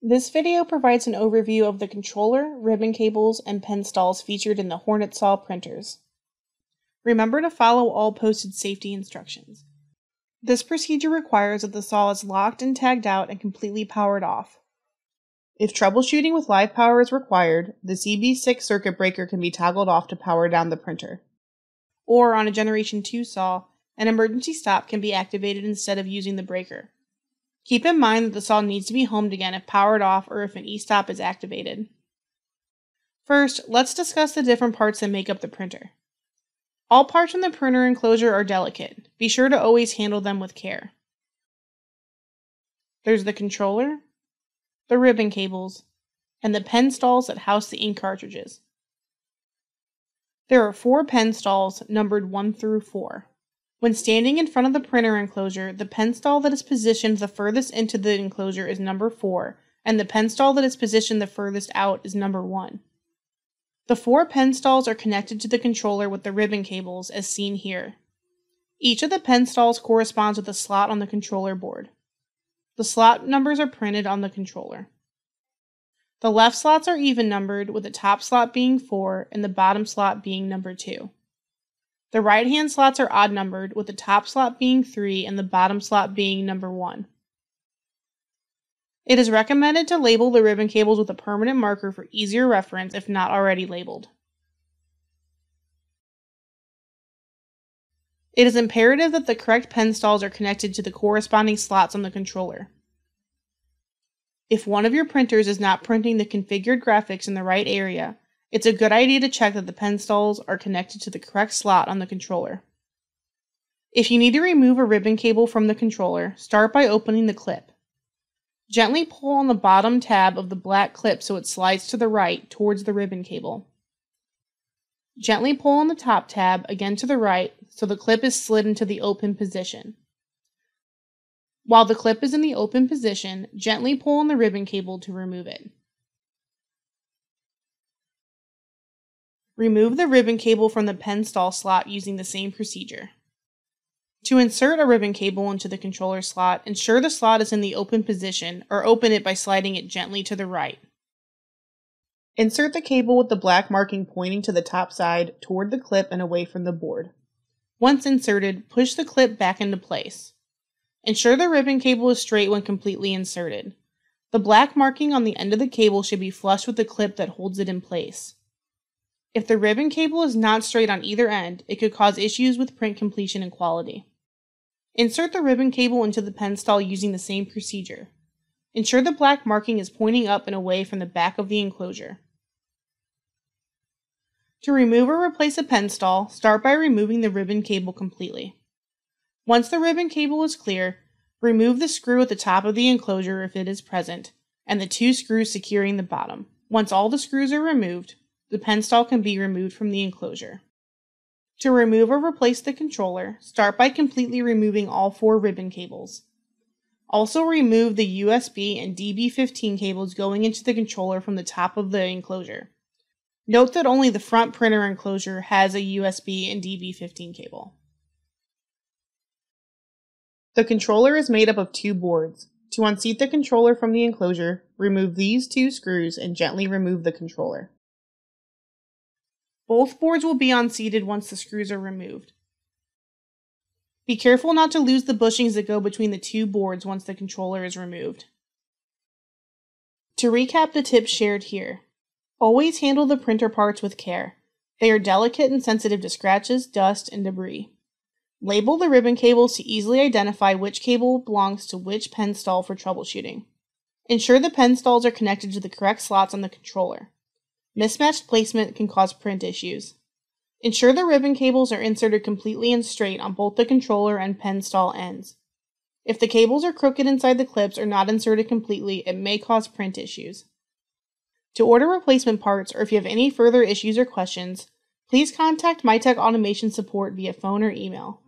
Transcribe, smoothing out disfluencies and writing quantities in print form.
This video provides an overview of the controller, ribbon cables, and pen stalls featured in the Hornet Saw printers. Remember to follow all posted safety instructions. This procedure requires that the saw is locked and tagged out and completely powered off. If troubleshooting with live power is required, the CB6 circuit breaker can be toggled off to power down the printer. Or on a Generation 2 saw, an emergency stop can be activated instead of using the breaker. Keep in mind that the saw needs to be homed again if powered off or if an e-stop is activated. First, let's discuss the different parts that make up the printer. All parts in the printer enclosure are delicate. Be sure to always handle them with care. There's the controller, the ribbon cables, and the pen stalls that house the ink cartridges. There are 4 pen stalls numbered 1 through 4. When standing in front of the printer enclosure, the pen stall that is positioned the furthest into the enclosure is number 4, and the pen stall that is positioned the furthest out is number 1. The 4 pen stalls are connected to the controller with the ribbon cables, as seen here. Each of the pen stalls corresponds with a slot on the controller board. The slot numbers are printed on the controller. The left slots are even numbered, with the top slot being 4 and the bottom slot being number 2. The right-hand slots are odd numbered, with the top slot being 3 and the bottom slot being number 1. It is recommended to label the ribbon cables with a permanent marker for easier reference if not already labeled. It is imperative that the correct pen stalls are connected to the corresponding slots on the controller. If one of your printers is not printing the configured graphics in the right area, it's a good idea to check that the pen stalls are connected to the correct slot on the controller. If you need to remove a ribbon cable from the controller, start by opening the clip. Gently pull on the bottom tab of the black clip so it slides to the right towards the ribbon cable. Gently pull on the top tab again to the right so the clip is slid into the open position. While the clip is in the open position, gently pull on the ribbon cable to remove it. Remove the ribbon cable from the pen stall slot using the same procedure. To insert a ribbon cable into the controller slot, ensure the slot is in the open position, or open it by sliding it gently to the right. Insert the cable with the black marking pointing to the top side, toward the clip and away from the board. Once inserted, push the clip back into place. Ensure the ribbon cable is straight when completely inserted. The black marking on the end of the cable should be flush with the clip that holds it in place. If the ribbon cable is not straight on either end, it could cause issues with print completion and quality. Insert the ribbon cable into the pen stall using the same procedure. Ensure the black marking is pointing up and away from the back of the enclosure. To remove or replace a pen stall, start by removing the ribbon cable completely. Once the ribbon cable is clear, remove the screw at the top of the enclosure if it is present, and the 2 screws securing the bottom. Once all the screws are removed, the pen stall can be removed from the enclosure. To remove or replace the controller, start by completely removing all 4 ribbon cables. Also remove the USB and DB15 cables going into the controller from the top of the enclosure. Note that only the front printer enclosure has a USB and DB15 cable. The controller is made up of 2 boards. To unseat the controller from the enclosure, remove these 2 screws and gently remove the controller. Both boards will be unseated once the screws are removed. Be careful not to lose the bushings that go between the 2 boards once the controller is removed. To recap the tips shared here, always handle the printer parts with care. They are delicate and sensitive to scratches, dust, and debris. Label the ribbon cables to easily identify which cable belongs to which pen stall for troubleshooting. Ensure the pen stalls are connected to the correct slots on the controller. Mismatched placement can cause print issues. Ensure the ribbon cables are inserted completely and straight on both the controller and pen stall ends. If the cables are crooked inside the clips or not inserted completely, it may cause print issues. To order replacement parts, or if you have any further issues or questions, please contact MiTek Automation support via phone or email.